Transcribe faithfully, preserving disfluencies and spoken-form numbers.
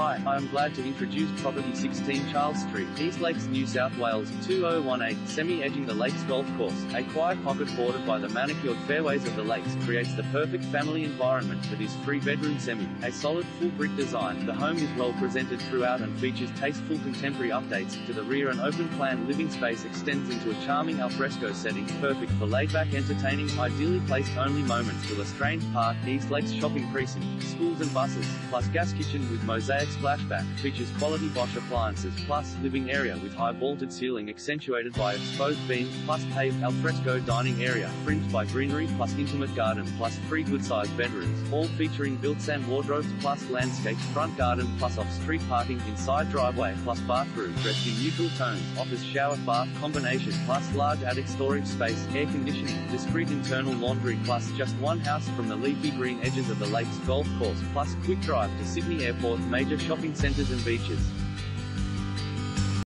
Hi, I am glad to introduce property sixteen Charles Street, East Lakes, New South Wales, two oh one eight, semi-edging the Lakes Golf Course. A quiet pocket bordered by the manicured fairways of the Lakes creates the perfect family environment for this three-bedroom semi. A solid full brick design, the home is well presented throughout and features tasteful contemporary updates. To the rear, an open-plan living space extends into a charming alfresco setting, perfect for laid-back, entertaining, ideally placed only moments. To Le Strange Park, East Lakes shopping precinct, schools and buses, plus gas kitchen with mosaic splashback, features quality Bosch appliances, plus living area with high vaulted ceiling accentuated by exposed beams, plus paved alfresco dining area, fringed by greenery, plus intimate garden, plus three good-sized bedrooms, all featuring built-in wardrobes, plus landscaped front garden, plus off-street parking, inside driveway, plus bathroom dressed in neutral tones, offers shower-bath combination, plus large attic storage space, air conditioning, discreet internal laundry, plus just one house from the leafy green edges of the Lakes Golf Course, plus quick drive to Sydney Airport, major shopping centres and beaches.